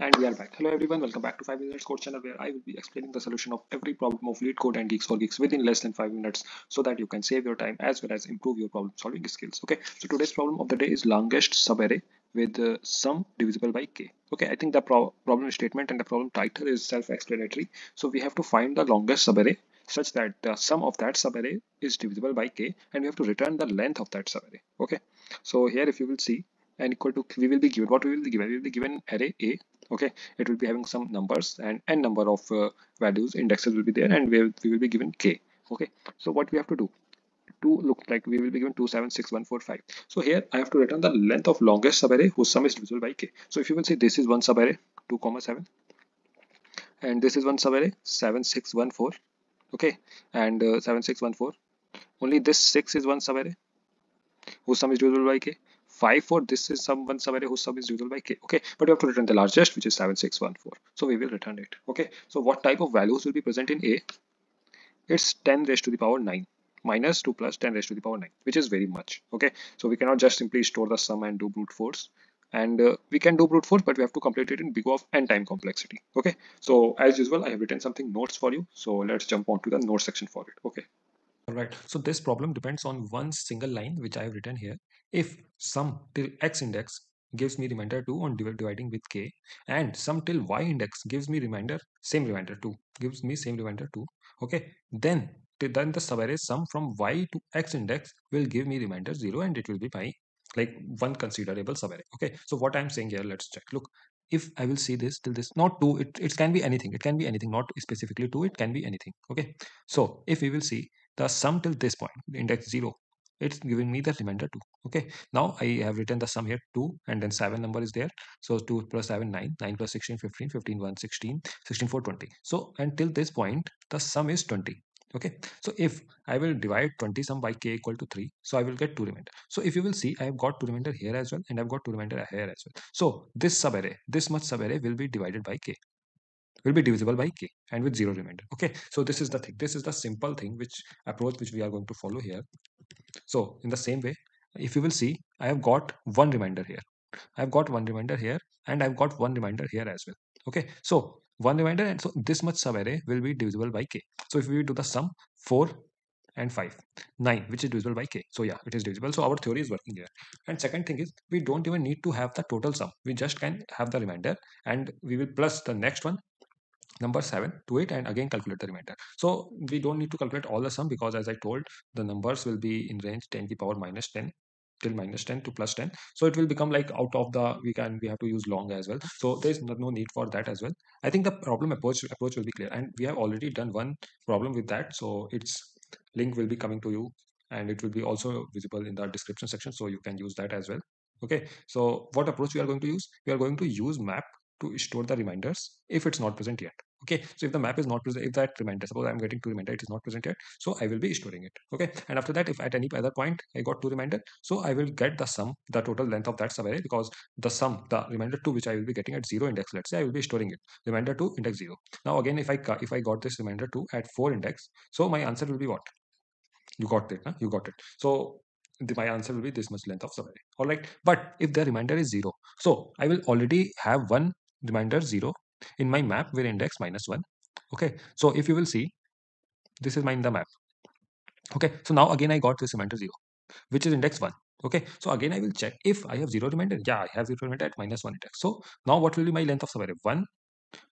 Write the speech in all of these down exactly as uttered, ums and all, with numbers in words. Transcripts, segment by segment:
And we are back. Hello everyone, welcome back to five minutes Code channel, where I will be explaining the solution of every problem of LeetCode and Geeks or Geeks within less than five minutes, so that you can save your time as well as improve your problem solving skills. Okay, so today's problem of the day is longest subarray with uh, sum divisible by k. Okay, I think the pro problem statement and the problem title is self-explanatory. So we have to find the longest subarray such that the sum of that subarray is divisible by k, and we have to return the length of that subarray. Okay, so here if you will see, and equal to we will be given what we will be given we will be given array A. Okay, it will be having some numbers, and n number of uh, values, indexes will be there, and we, we will be given k. Okay, so what we have to do to look like we will be given two seven six one four five. So here I have to return the length of longest subarray whose sum is divisible by k. So if you will see, this is one subarray two comma seven, and this is one subarray seven six one four. Okay, and uh, seven six one four, only this six is one subarray whose sum is divisible by k. five four, this is some one subarray whose sum is divisible by k. Okay, but we have to return the largest, which is seven six one four. So we will return it. Okay, so what type of values will be present in A? It's ten raised to the power nine, minus two plus ten raised to the power nine, which is very much. Okay, so we cannot just simply store the sum and do brute force. And uh, we can do brute force, but we have to complete it in big O of n time complexity. Okay, so as usual, I have written something notes for you. So let's jump on to the notes section for it. Okay. All right, so this problem depends on one single line which I have written here. If sum till x index gives me remainder two on dividing with k, and sum till y index gives me remainder same remainder two gives me same remainder two. Okay, then then the subarray sum from y to x index will give me remainder zero, and it will be my like one considerable subarray. Okay, so what I'm saying here, let's check. Look, if I will see this till this, not two, it, it can be anything, it can be anything, not specifically two, it can be anything. Okay, so if we will see the sum till this point, index zero, it's giving me the remainder two. Okay, now I have written the sum here two, and then seven number is there. So two plus seven, nine, nine plus sixteen, fifteen, fifteen, one, sixteen, sixteen, four, twenty. So until this point, the sum is twenty. Okay, so if I will divide twenty sum by k equal to three, so I will get two remainder. So if you will see, I have got two remainder here as well, and I've got two remainder here as well. So this subarray, this much subarray will be divided by k, will be divisible by k, and with zero remainder. Okay, so this is the thing, this is the simple thing which approach which we are going to follow here. So in the same way, if you will see, I have got one remainder here, I have got one remainder here, and I've got one remainder here as well. Okay, so one remainder, and so this much subarray will be divisible by k. So if we do the sum, four and five, nine, which is divisible by k. So yeah, it is divisible. So our theory is working here. And second thing is, we don't even need to have the total sum. We just can have the remainder, and we will plus the next one, number seven, to it, and again calculate the remainder. So we don't need to calculate all the sum, because as I told, the numbers will be in range ten to the power minus ten. Till minus ten to plus ten, so it will become like out of the we can we have to use long as well, so there is no need for that as well. I think the problem approach approach will be clear, and we have already done one problem with that, so its link will be coming to you, and it will be also visible in the description section, so you can use that as well. Okay, so what approach we are going to use? We are going to use map to store the reminders if it's not present yet. Okay, so if the map is not present, if that remainder, suppose I'm getting two remainder, it is not present yet, so I will be storing it. Okay, and after that, if at any other point I got two remainder, so I will get the sum, the total length of that subarray, because the sum, the remainder two which I will be getting at zero index, let's say, I will be storing it, remainder two index zero. Now again, if I if I got this remainder two at four index, so my answer will be what? You got it, huh? You got it. So The, my answer will be this much length of subarray. All right, but if the remainder is zero, so I will already have one remainder zero in my map where index minus one. Okay, so if you will see, this is my in the map. Okay, so now again I got this remainder zero, which is index one. Okay, so again I will check if I have zero remainder. Yeah, I have zero remainder at minus one index. So now what will be my length of subarray? One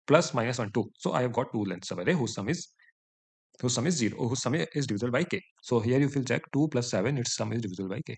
plus minus one, two. So I have got two length subarray whose sum is whose sum is zero, whose sum is divisible by k. So here you will check two plus seven, its sum is divisible by k.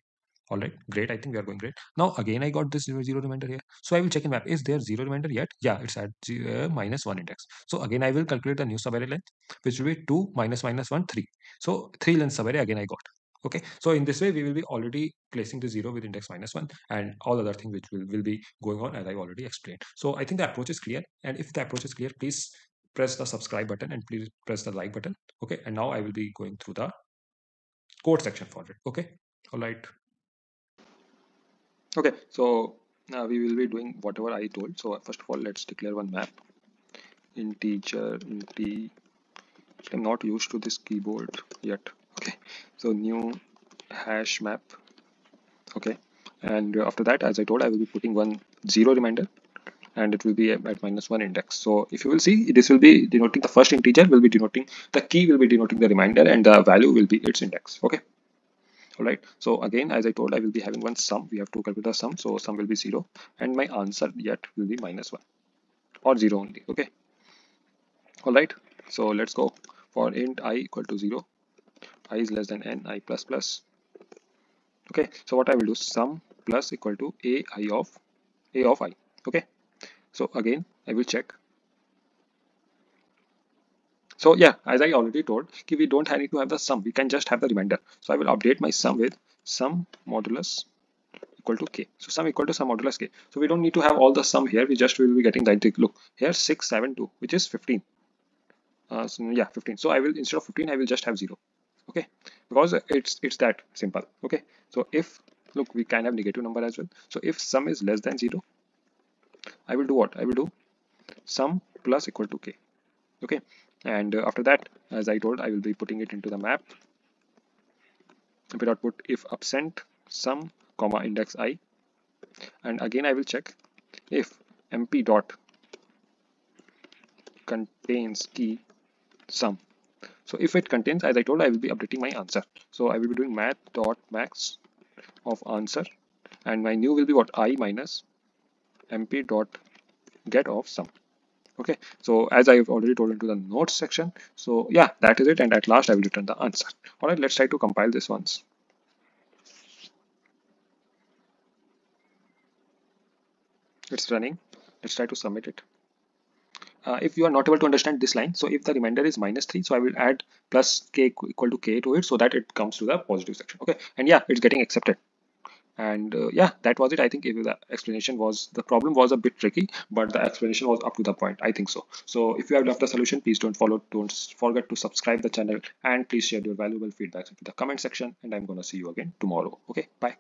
All right, great. I think we are going great. Now again, I got this zero remainder here. So I will check in map. Is there zero remainder yet? Yeah, it's at uh, minus one index. So again, I will calculate the new subarray length, which will be two minus minus one, three. So three length subarray again I got. Okay, so in this way, we will be already placing the zero with index minus one, and all other things which will, will be going on as I already explained. So I think the approach is clear. And if the approach is clear, please press the subscribe button, and please press the like button. Okay, and now I will be going through the code section for it. Okay, all right. Okay, so now uh, we will be doing whatever I told. So first of all, let's declare one map. Integer, integer. I'm not used to this keyboard yet. Okay, so new hash map. Okay, and after that, as I told, I will be putting one zero remainder, and it will be at minus one index. So if you will see, this will be denoting the first integer, will be denoting the key, will be denoting the remainder, and the value will be its index. Okay. All right. So again, as I told, I will be having one sum. We have to calculate the sum. So sum will be zero, and my answer yet will be minus one or zero only. Okay. All right. So let's go for int I equal to zero. I is less than n, I plus plus. Okay. So what I will do, sum plus equal to a I of a of I. Okay. So again, I will check. So yeah, as I already told, we don't need to have the sum. We can just have the remainder. So I will update my sum with sum modulus equal to k. So sum equal to sum modulus k. So we don't need to have all the sum here. We just will be getting that. Look here, six, seven, two, which is fifteen. Uh, so yeah, fifteen. So I will, instead of fifteen, I will just have zero. Okay, because it's it's that simple. Okay, so if, look, we can have negative number as well. So if sum is less than zero, I will do what? I will do sum plus equal to k. Okay. And uh, after that, as I told, I will be putting it into the map. I will output if absent sum comma index I, and again I will check if mp dot contains key sum. So if it contains, as I told, I will be updating my answer. So I will be doing math dot max of answer, and my new will be what? I minus mp dot get of sum. Okay, so as I have already told into the notes section, so yeah, that is it, and at last I will return the answer. All right, let's try to compile this once. It's running. Let's try to submit it. Uh, if you are not able to understand this line, so if the remainder is minus three, so I will add plus k equal to k to it so that it comes to the positive section. Okay, and yeah, it's getting accepted. And uh, yeah, that was it. I think if the explanation was, the problem was a bit tricky, but the explanation was up to the point. I think so. So if you have loved the solution, please don't follow, don't forget to subscribe the channel, and please share your valuable feedback into the comment section. And I'm going to see you again tomorrow. Okay, bye.